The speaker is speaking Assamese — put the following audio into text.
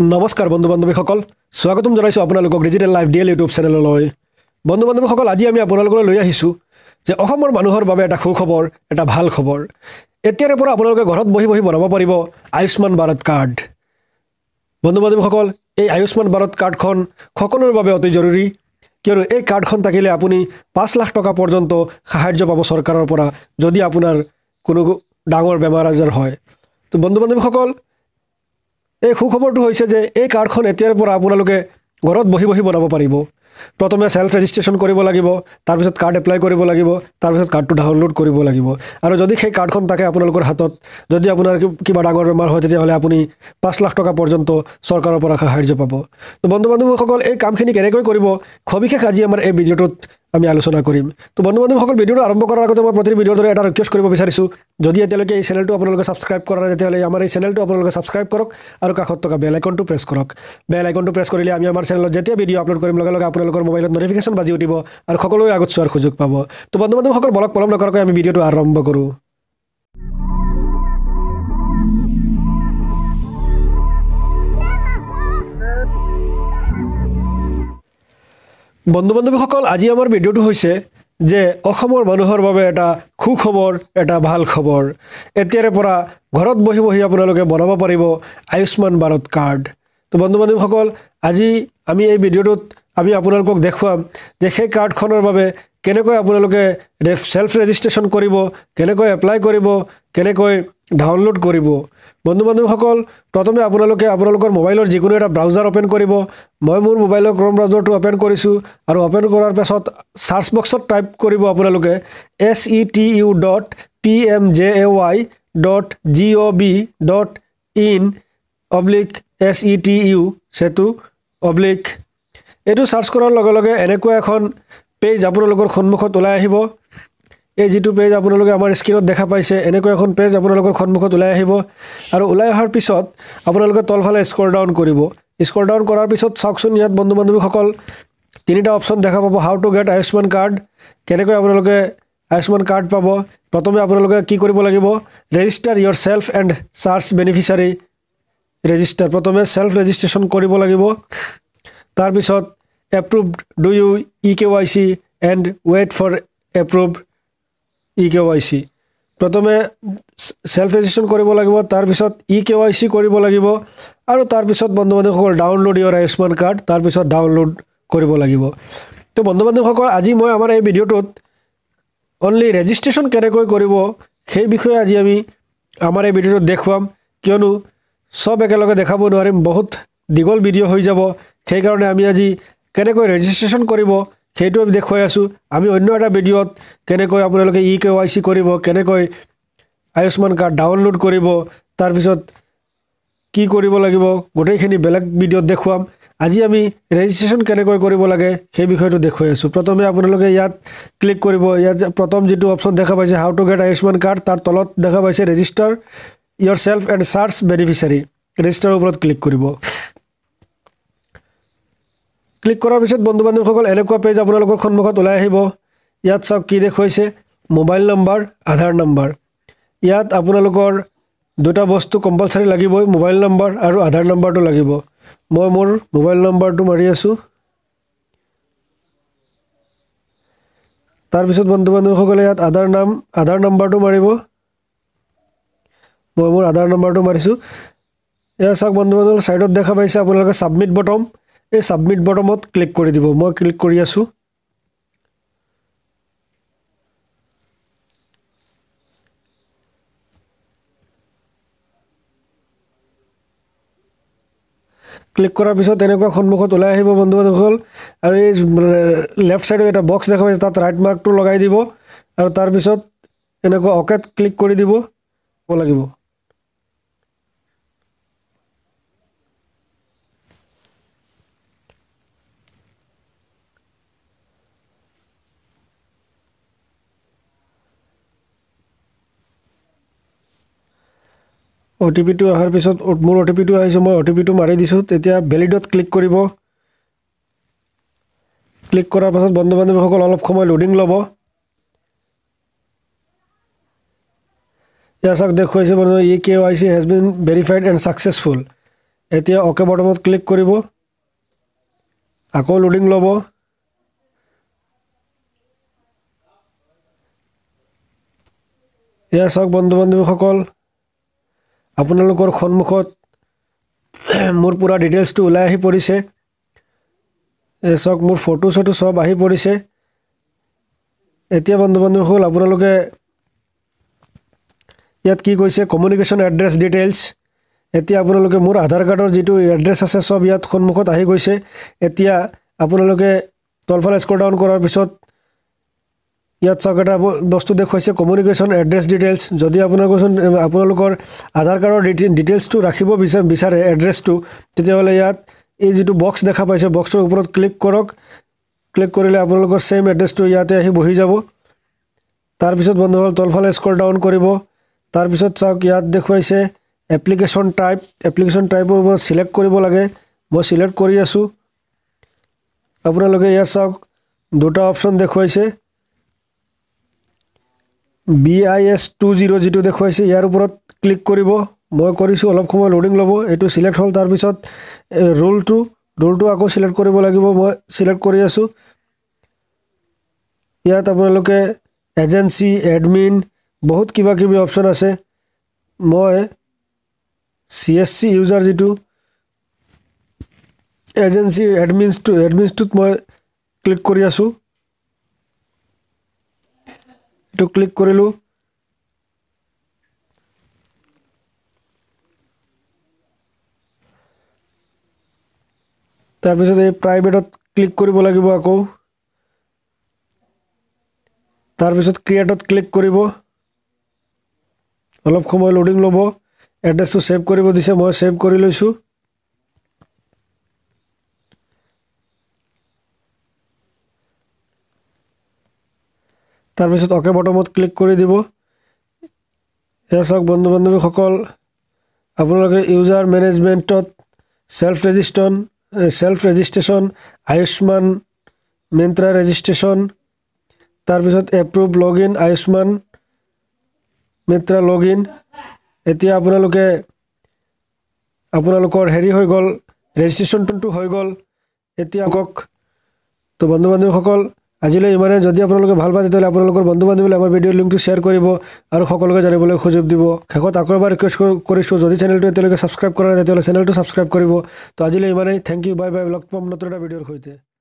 नमस्कार बंधु बान्धवीসকল स्वागतम জানাইছো আপোনালোকক ডিজিটেল লাইফ ডিএল ইউটিউব চেনেললৈ। বন্ধু বান্ধৱীসকল আজি আমি আপোনালোকলৈ লৈ আহিছো যে অসমৰ মানুহৰ বাবে এটা খবৰ, এটা ভাল খবৰ। এতিয়াৰে পৰা আপোনালোকে ঘৰত বহি বহি বনাব পাৰিব আয়ুষ্মান ভাৰত কাৰ্ড। বন্ধু বান্ধৱীসকল এই আয়ুষ্মান ভাৰত কাৰ্ডখন সকলোৰ বাবে অতি জৰুৰী, কিয়নো এই কাৰ্ডখন থাকিলে আপুনি 5 লাখ টকা পৰ্যন্ত সাহায্য পাব চৰকাৰৰ পৰা, যদি আপোনাৰ কোনো ডাঙৰ বেমাৰ আজাৰ হয়। তো বন্ধু বান্ধৱীসকল एक खुखबरटो হৈছে যে এই কাৰ্ডখন এতিয়াৰ পৰা আপোনালোকে ঘৰত বহি বহি বনাব পাৰিব। প্ৰথমে সেলফ ৰেজিষ্ট্ৰেচন কৰিব লাগিব, তাৰ পিছত কাৰ্ড এপ্লাই কৰিব লাগিব, তাৰ পিছত কাৰ্ডটো ডাউনলোড কৰিব লাগিব। আৰু যদি সেই কাৰ্ডখন থাকে আপোনালোকৰ হাতত, যদি আপোনাৰ কিবা ডাঙৰ বেমাৰ হয় তেতিয়া হলে আপুনি 5 লাখ টকা পৰ্যন্ত চৰকাৰৰ পৰা সাহায্য পাব। তো বন্ধু বান্ধৱীসকল এই কামখিনি কেনেকৈ কৰিব খবিখে আজি আমাৰ এই ভিডিওটোত আমি আলোচনা কৰিম। তো বন্ধু বান্ধৱীসকল ভিডিওটো আৰম্ভ কৰাৰ আগতে মই প্ৰতি ভিডিওৰ দৰে এটা ৰিকুৱেষ্ট কৰিব বিচাৰিছো, যদি এতিয়ালৈকে এই চেনেলটো আপোনালোকে সাবস্ক্ৰাইব কৰা নাই তেতিয়াহলে আমাৰ এই চেনেলটো আপোনালোকে সাবস্ক্ৰাইব কৰক আৰু কাষত থকা বেল আইকনটো প্ৰেছ কৰক। বেল আইকনটো প্ৰেছ কৰিলে আমি আমাৰ চেনেলত যেতিয়া ভিডিও আপলোড কৰিম লগে লগে আপোনালোকৰ মোবাইলত নোটিফিকেশন বাজি উঠিব আৰু সকলোৰে আগত চোৱাৰ সুযোগ পাব। তো বন্ধু বান্ধৱীসকল বলক পলম নকৰাকৈ আমি ভিডিওটো আৰম্ভ কৰো। বন্ধু বান্ধৱীসকল আজি আমাৰ ভিডিওটো হৈছে যে অসমৰ মানুহৰ বাবে এটা খুখবৰ, এটা ভাল খবৰ। এতিয়াৰে পৰা ঘৰত বহি বহি আপোনালোকে বনাব পাৰিব আয়ুষ্মান ভাৰত কাৰ্ড। তো বন্ধু বান্ধৱীসকল আজি আমি এই ভিডিওটোত আমি আপোনালোকক দেখুৱাম যে সেই কাৰ্ডখনৰ বাবে কেনেকৈ আপোনালোকে সেলফ ৰেজিষ্ট্ৰেচন কৰিব, কেনেকৈ এপ্লাই কৰিব, কেনেকৈ ডাউনলোড কৰিব। বন্ধু বান্ধৱীসকল প্ৰথমে আপোনালোকে আপোনালোকৰ মোবাইলৰ যিকোনো এটা ব্ৰাউজাৰ ওপেন কৰিব। মই মোৰ মোবাইলৰ ক্ৰম ব্ৰাউজাৰটো ওপেন কৰিছো আৰু ওপেন কৰাৰ পিছত সাৰ্চ বক্সত টাইপ কৰিব আপোনালোকে setu.pmjay.gov.in/setu/ এটো সাৰ্চ কৰাৰ লগে লগে এনেকুৱা এখন পেজ আপোনালোকৰ সন্মুখত ওলাই আহিব। এই যেটো পেজ আপোনালোকে আমাৰ স্ক্ৰিনত দেখা পাইছে এনেকৈ এখন পেজ আপোনালোকৰ সন্মুখত ওলাই আহিব। আৰু ওলাই অহাৰ পিছত আপোনালোকে তলফালে স্ক্ৰল ডাউন কৰিব। স্ক্ৰল ডাউন কৰাৰ পিছত সাকচন ইয়াত বন্ধু বান্ধৱীসকল তিনিটা অপচন দেখা পাব। How to get Ayushman card, কেনেকৈ আপোনালোকে আয়ুষ্মান কাৰ্ড পাব। প্ৰথমে আপোনালোকে কি কৰিব লাগিব, register yourself and search beneficiary register. প্ৰথমে সেলফ ৰেজিষ্ট্ৰেচন কৰিব লাগিব। তাৰ পিছত approved do you eKYC and wait for approved eKYC। প্রথমে সেলফ রেজিস্ট্রেশন কৰিব লাগিব, তাৰ পিছত eKYC কৰিব লাগিব আৰু তাৰ পিছত বন্ধুবান্ধৱীসকল ডাউনলোড ইয়োৰ আয়ুষ্মান কাৰ্ড, তাৰ পিছত ডাউনলোড কৰিব লাগিব। তো বন্ধুবান্ধৱীসকল আজি মই আমাৰ এই ভিডিওটোত অনলি ৰেজিষ্ট্ৰেশন কেনেকৈ কৰিব সেই বিষয়ে আজি আমি আমাৰ এই ভিডিওটো দেখুৱাম, কিয়নো সব একেলগে দেখাব নোৱাৰিম, বহুত দীঘল ভিডিও হৈ যাব। সেই কাৰণে আমি আজি কেনেকৈ ৰেজিষ্ট্ৰেশন কৰিব সেইটো আমি দেখুৱাই আছো। আমি অন্য এটা ভিডিওত কেনেকৈ আপোনালোকে eKYC কৰিব, কেনেকৈ আয়ুষ্মান কাৰ্ড ডাউনলোড কৰিব, তাৰ পিছত কি কৰিব লাগিব গোটেইখিনি বেলেগ ভিডিওত দেখুৱাম। আজি আমি ৰেজিষ্ট্ৰেশন কেনেকৈ কৰিব লাগে সেই বিষয়টো দেখুৱাই আছো। প্ৰথমে আপোনালোকে ইয়াত ক্লিক কৰিব। ইয়াত প্ৰথম যেটো অপচন দেখা পাইছে how to get Ayushman card, তাৰ তলত দেখা পাইছে register yourself and search beneficiary. ৰেজিষ্টাৰৰ ওপৰত ক্লিক কৰিব। ক্লিক কৰাৰ পিছত বন্ধু বান্ধৱীসকল এনেকুৱা পেজ আপোনালোকৰ সন্মুখত ওলাই আহিব। ইয়াত সব কি দেখুৱাইছে, মোবাইল নম্বৰ, আধাৰ নম্বৰ। ইয়াত আপোনালোকৰ দুটা বস্তু কম্পালসৰি লাগিব, মোবাইল নম্বৰ আৰু আধাৰ নম্বৰটো লাগিব। মই মোৰ মোবাইল নম্বৰটো মাৰি আছো। তাৰ পিছত বন্ধু বান্ধৱীসকল ইয়াত আধাৰ নম্বৰটো মাৰিব। মই মোৰ আধাৰ নম্বৰটো মাৰিছো। ইয়াত সব বন্ধু বান্ধৱীসকল সাইডত দেখা পাইছে আপোনালোকে সাবমিট বটম, এই সাবমিট বটমত ক্লিক কৰি দিব। মই ক্লিক কৰি আছো। ক্লিক কৰাৰ পিছত এনেকুৱা সন্মুখত ওলাই আহিব বন্ধু বান্ধৱীসকল আৰু এই লেফট সাইডত এটা বক্স দেখা পাইছে, তাত ৰাইট মাৰ্কটো লগাই দিব আৰু তাৰ পিছত এনেকুৱা অকেত ক্লিক কৰি দিব লাগিব। OTP2 আহাৰ পিছত মোৰ OTP2 আহিছে, মই OTP2 মাৰি দিছো। তেতিয়া ভ্যালিডত ক্লিক কৰিব। ক্লিক কৰাৰ পাছত বন্ধু বান্ধৱীসকল অলপ সময় লোডিং ল'ব। ইয়াত দেখুৱাইছে বন্ধু KYC has been verified and successful। एतिया ओके बटन क्लिक करिबो आको लोडिंग लबो या सब बंधु बान्धवी सकल आपनलोकर खन्मुखत मोर पूरा डिटेल्स तो उलाय आही परिसे ए सब मोर फोटो सटो सब आही परिसे एतिया बंधु बान्धवी सकल आपनलोके यात की कइसे कम्युनिकेशन एड्रेस डिटेल्स एतिया आपनलोके मोर आधार कार्डर जेतु एड्रेस आसे सब यात खन्मुखत आही गइसे एतिया आपनलोके तलफाल स्क्रॉल डाउन करार पिছত यात सगटा वस्तु देखुवाइसे कम्युनिकेशन एड्रेस डिटेल्स जदि आपनलोकर आधार कार्डर डिटेल्स तो राखिब बिचारे एड्रेस तो তেতিয়া হলে ইয়াত এই যেটো বক্স দেখা পাইছে বক্সৰ ওপৰত ক্লিক কৰক ক্লিক কৰিলে আপোনালোকৰ সেম এড্ৰেছ তো ইয়াতে আহি বহি যাব তাৰ পিছত বন্ধুসকল তলফালে স্ক্ৰল ডাউন কৰিব তাৰ পিছত চাওক ইয়াত দেখুৱাইছে এপ্লিকেশন টাইপৰ ওপৰত সিলেক্ট কৰিব লাগে মই সিলেক্ট কৰি আছো আপোনালোকে ইয়াত চাওক দুটা অপশন দেখুৱাইছে BIS 20 जीटो देखुवाइसे यार उपरत क्लिक करिबो মই কৰিছো অলপ সময় লোডিং লব এটো সিলেক্ট হল তাৰ পিছত ৰুল টু আকৌ সিলেক্ট কৰিব লাগিব মই সিলেক্ট কৰি আছো ইয়াত আপোনালোকে এজেন্সি এডমিন বহুত কিবা কিবি অপচন আছে মই CSC ইউজাৰ জিটু এজেন্সি এডমিনস টু মই ক্লিক কৰি আছো तो क्लिक करिलु तार पिছত এই প্ৰাইভেটত ক্লিক কৰিব লাগিব আকৌ তাৰ পিছত ক্ৰিয়েটত ক্লিক কৰিব অলপ সময় লোডিং লব এড্ৰেছটো সেভ কৰিব দিছে মই সেভ কৰি লৈছো तार पिছত ओके बटमत क्लिक কৰি দিব এসক বন্ধু বান্ধবী সকল আপোনালোকে ইউজাৰ মেনেজমেন্টত self registration Ayushman Mitra registration তাৰ পিছত approve login Ayushman Mitra login এতিয়া আপোনালোকৰ হেৰি হৈ গল ৰেজিষ্ট্ৰেচনটো হৈ গল এতিয়া কক তো বন্ধু বান্ধবী সকল আজিলৈ ইমানে যদি আপোনালোকে ভাল পায় তেতিয়াহলে আপোনালোকৰ বন্ধু বান্ধৱীলৈ আমাৰ ভিডিঅ' লিংকটো শ্বেয়াৰ কৰিব আৰু সকলোকে জানিবলৈ সুযোগ দিব শেষত আকৌ এবাৰ ৰিকুৱেষ্ট কৰিছো যদি চেনেলটো এতিয়ালৈকে ছাবস্ক্ৰাইব কৰা নাই তেতিয়াহলে চেনেলটো ছাবস্ক্ৰাইব কৰিব তো আজিলৈ ইমানেই থ্যাংক ইউ বাই বাই লগ পাম নতুন এটা ভিডিঅ'ৰ সৈতে